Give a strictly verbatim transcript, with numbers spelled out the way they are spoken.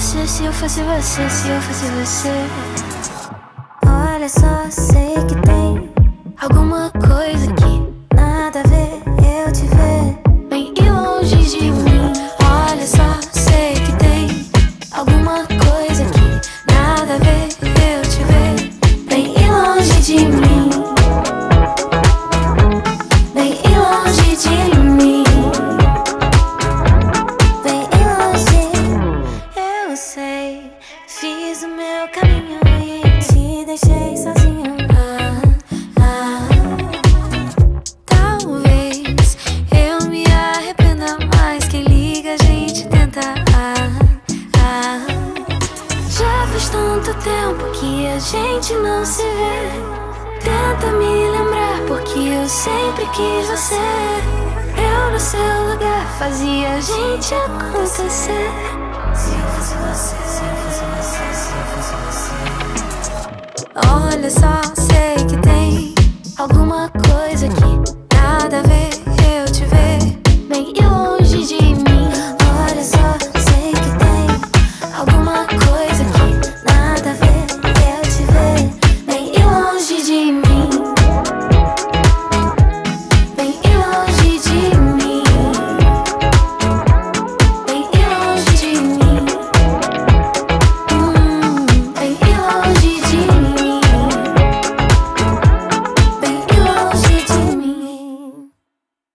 você, se eu fosse você, se eu fosse você. Olha só, sei que tem alguma coisa que nada a ver. Eu te ver bem e longe de mim. Olha só, sei que tem alguma coisa que nada a ver. Eu te ver bem e longe de mim. Bem e longe de mim. Bem e longe. Eu sei, fiz o meu caminho e te deixei sozinho. Tanto tempo que a gente não se vê. Tenta me lembrar porque eu sempre quis você. Eu no seu lugar fazia a gente acontecer. Se eu fosse você, se eu fosse você, se eu fosse você. Olha só, sei que tem alguma coisa aqui.